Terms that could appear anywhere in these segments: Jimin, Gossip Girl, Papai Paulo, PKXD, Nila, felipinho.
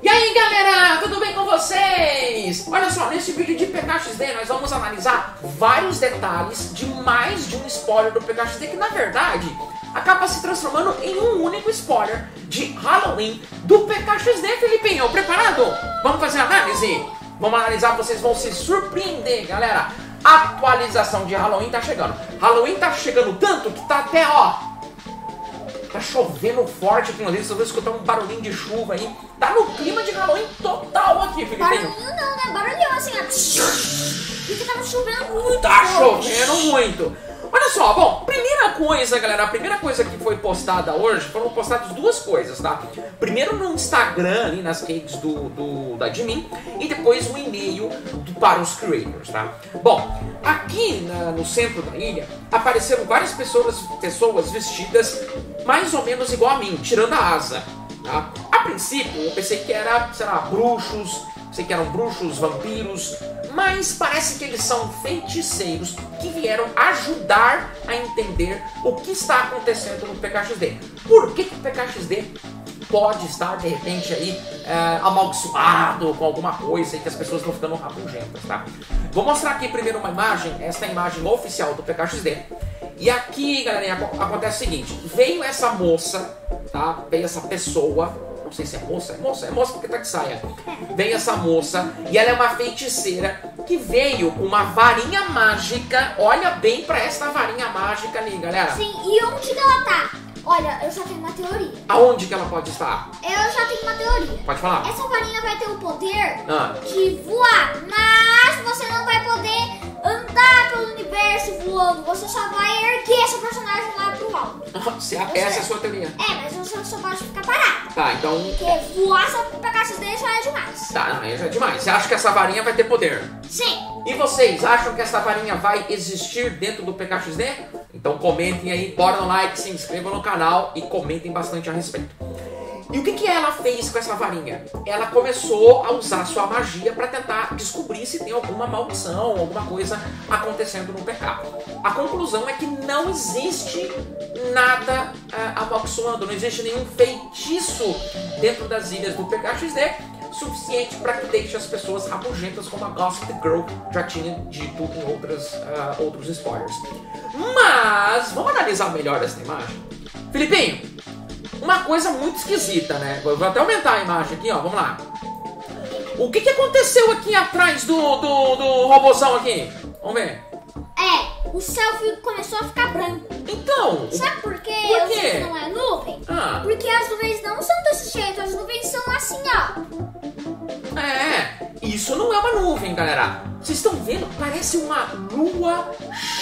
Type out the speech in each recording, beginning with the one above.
E aí galera, tudo bem com vocês? Olha só, nesse vídeo de PKXD nós vamos analisar vários detalhes de mais de um spoiler do PKXD que na verdade acaba se transformando em um único spoiler de Halloween do PKXD, Felipinho. Preparado? Vamos fazer a análise? Vamos analisar, vocês vão se surpreender, galera. A atualização de Halloween tá chegando. Halloween tá chegando tanto que tá até, ó... Tá chovendo forte aqui no vídeo, vocês vão escutar um barulhinho de chuva aí. Tá no clima de Halloween total aqui, Felipinho. Barulhinho não, né? Barulhão assim, ó. Porque tava chovendo muito. Tá chovendo muito. Olha só, bom, primeira coisa, galera, a primeira coisa que foi postada hoje, foram postadas duas coisas, tá? Primeiro no Instagram, ali nas redes da Jimin, e depois um e-mail para os creators, tá? Bom, aqui no centro da ilha, apareceram várias pessoas vestidas mais ou menos igual a mim, tirando a asa, tá? A princípio, eu pensei que era, sei lá, bruxos, vampiros, mas parece que eles são feiticeiros que vieram ajudar a entender o que está acontecendo no PKXD. Por que o PKXD pode estar, de repente, aí amaldiçoado com alguma coisa e que as pessoas estão ficando rabugentas, tá? Vou mostrar aqui primeiro uma imagem, esta é a imagem oficial do PKXD. E aqui, galerinha, acontece o seguinte, veio essa moça, tá? Veio essa pessoa... Não sei se é moça, é moça porque tá de saia. Vem essa moça e ela é uma feiticeira que veio com uma varinha mágica. Olha bem pra essa varinha mágica ali, galera. Sim, e onde que ela tá? Olha, eu já tenho uma teoria. Aonde que ela pode estar? Eu já tenho uma teoria. Pode falar. Essa varinha vai ter o poder de voar, mas você não vai poder andar pelo universo voando. Você só vai erguer seu personagem lá pro alto. Essa é a sua teoria. É, mas você só pode ficar parado. Tá, então... Porque voar só pra PKXD já é demais. Tá, não, já é demais. Você acha que essa varinha vai ter poder? Sim. E vocês acham que essa varinha vai existir dentro do PKXD? Então comentem aí, bora no like, se inscrevam no canal e comentem bastante a respeito. E o que ela fez com essa varinha? Ela começou a usar sua magia pra tentar descobrir se tem alguma maldição, alguma coisa acontecendo no PK. A conclusão é que não existe... nada amaldiçoando, não existe nenhum feitiço dentro das ilhas do PKXD suficiente para que deixe as pessoas rabugentas, como a Gossip Girl já tinha dito em outros spoilers. Mas vamos analisar melhor essa imagem? Felipinho, uma coisa muito esquisita, né? Eu vou até aumentar a imagem aqui, ó, vamos lá. O que aconteceu aqui atrás do robôzão aqui? Vamos ver. É, o céu começou a ficar branco. Então... Sabe por quê? Por quê? Eu não é nuvem? Porque as nuvens não são desse jeito, as nuvens são assim, ó. É, isso não é uma nuvem, galera. Vocês estão vendo? Parece uma lua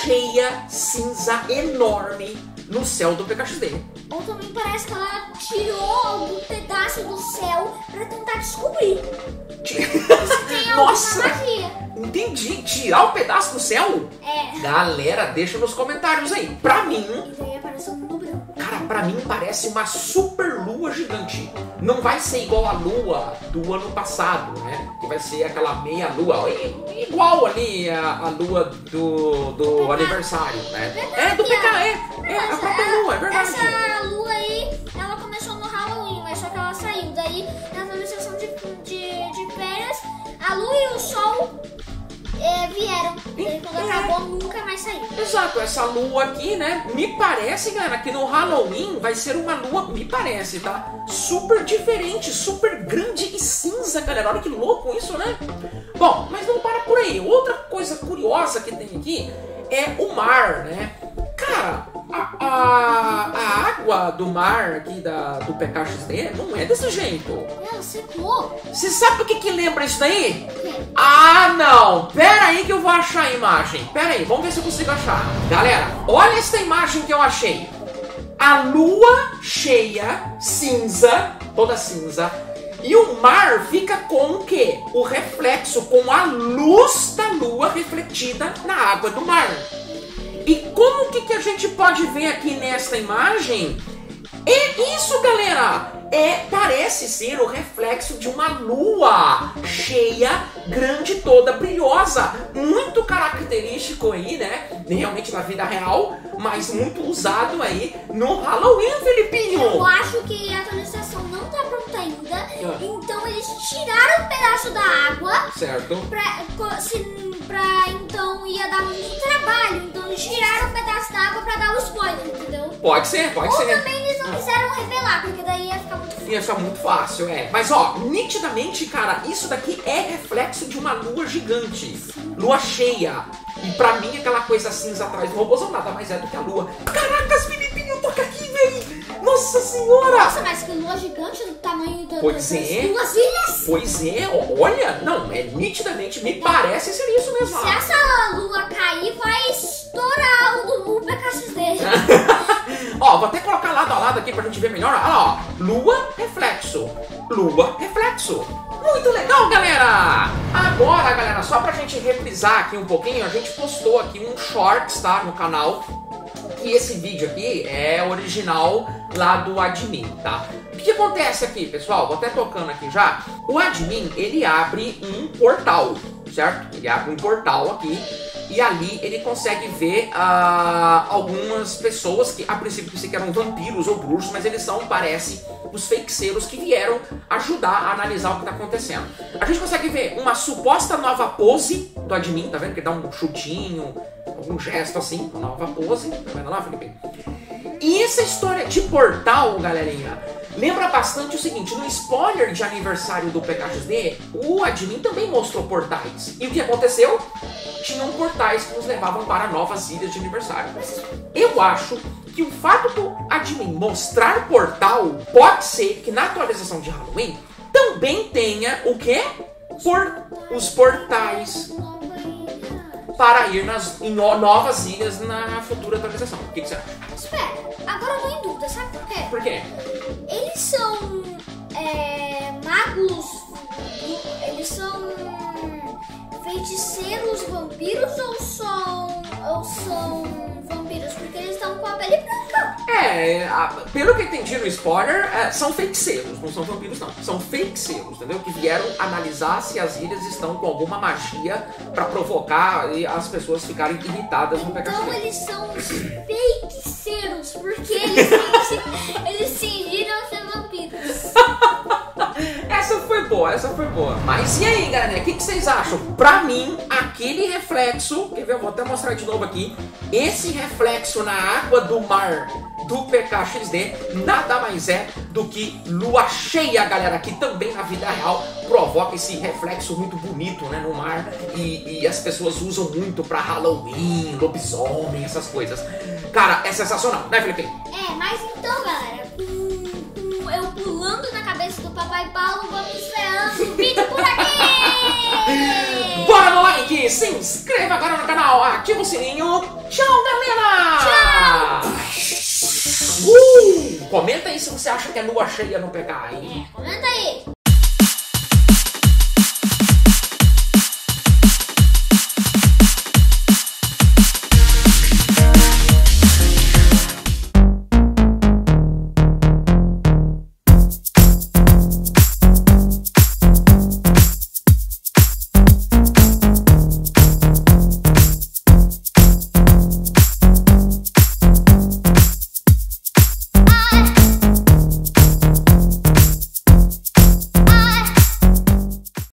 cheia cinza enorme no céu do PKXD. Ou também parece que ela tirou algum pedaço do céu pra tentar descobrir. Nossa! Entendi. Tirar o pedaço do céu? É. Galera, deixa nos comentários aí. Pra mim... Cara, pra mim parece uma super lua gigante. Não vai ser igual a lua do ano passado, né? Que vai ser aquela meia lua. Igual ali a lua do aniversário, né? É, do PK, é a própria lua, é verdade. Essa lua aí, ela começou no Halloween, mas só que ela saiu. Daí, na atualização de férias, a lua e o sol... vieram, e quando acabou nunca mais saiu. Exato, essa lua aqui, né, me parece, galera, que no Halloween vai ser uma lua, me parece, tá? Super diferente, super grande e cinza, galera, olha que louco isso, né? Bom, mas não para por aí, outra coisa curiosa que tem aqui é o mar, né? Cara, a água do mar aqui do PKXD não é desse jeito. Não, secou. Você sabe o que lembra isso daí? Ah, não. Pera aí que eu vou achar a imagem. Pera aí, vamos ver se eu consigo achar. Galera, olha essa imagem que eu achei. A lua cheia, cinza, toda cinza. E o mar fica com o quê? O reflexo, com a luz da lua refletida na água do mar. E como que a gente pode ver aqui nesta imagem? É isso, galera! Parece ser o reflexo de uma lua cheia, grande toda, brilhosa. Muito característico aí, né? Realmente na vida real, mas muito usado aí no Halloween, Felipinho. Eu acho que a atualização não tá pronta ainda Então eles tiraram um pedaço da água. Certo. Pra então ia dar muito trabalho. Então eles tiraram um pedaço da água pra dar o spoiler, entendeu? Pode ser, pode ser. Ou também eles não quiseram revelar, porque daí ia ficar muito fácil. Ia ficar muito fácil, é. Mas ó, nitidamente, cara, isso daqui é reflexo de uma lua gigante. Sim. Lua cheia. E pra mim aquela coisa cinza atrás do robôzão nada mais é do que a lua. Caracas, Felipinho, toca aqui, velho! Nossa senhora! Nossa, mas que lua gigante do tamanho da... Pois é. Duas ilhas? Pois é, olha, não, é nitidamente, me parece ser isso mesmo. Se essa lua cair, vai estourar o PKXD. Ó, vou até colocar lado a lado aqui pra gente ver melhor. Olha lá, ó, lua, reflexo. Lua, reflexo. Muito legal, galera! Agora, galera, só pra gente reprisar aqui um pouquinho, a gente postou aqui um shorts, tá, no canal. E esse vídeo aqui é original lá do admin, tá? O que acontece aqui, pessoal? Vou até tocando aqui já. O admin, ele abre um portal, certo? Ele abre um portal aqui e ali ele consegue ver algumas pessoas que a princípio pensei que eram vampiros ou bruxos, mas eles são, parece, os feiticeiros que vieram ajudar a analisar o que tá acontecendo. A gente consegue ver uma suposta nova pose do admin, tá vendo? Que ele dá um chutinho... algum gesto assim, uma nova pose, tá vendo lá, Felipe? E essa história de portal, galerinha, lembra bastante o seguinte, no spoiler de aniversário do PKXD, o admin também mostrou portais. E o que aconteceu? Tinham portais que nos levavam para novas ilhas de aniversário. Eu acho que o fato do admin mostrar portal pode ser que na atualização de Halloween também tenha o quê? Os portais para ir em novas ilhas na futura atualização. O que que você acha? Espera, agora eu vou em dúvida, sabe por quê? Por quê? Eles são magos, eles são feiticeiros, vampiros ou são vampiros? Porque eles estão com a pele branca. É, pelo que eu entendi no spoiler, são feiticeiros, não são vampiros não. São feiticeiros, entendeu? Que vieram analisar se as ilhas estão com alguma magia pra provocar e as pessoas ficarem irritadas no PKXD. Então eles são os feiticeiros, porque eles fingiram ser vampiros. Essa foi boa, essa foi boa. Mas e aí, galera, o que vocês acham? Pra mim, aquele reflexo, quer ver, eu vou até mostrar de novo aqui, esse reflexo na água do mar do PKXD nada mais é do que lua cheia, galera, que também na vida real provoca esse reflexo muito bonito, né, no mar, e as pessoas usam muito pra Halloween, lobisomem, essas coisas. Cara, é sensacional, né, Felipe? É, mas então, galera, eu pulando na cabeça do Papai Paulo, vamos encerrando o vídeo por aqui! Bora no like, se inscreva agora no canal, ativa o sininho, tchau, galera! Tchau! Comenta aí se você acha que é lua cheia no PK, hein? É, comenta aí!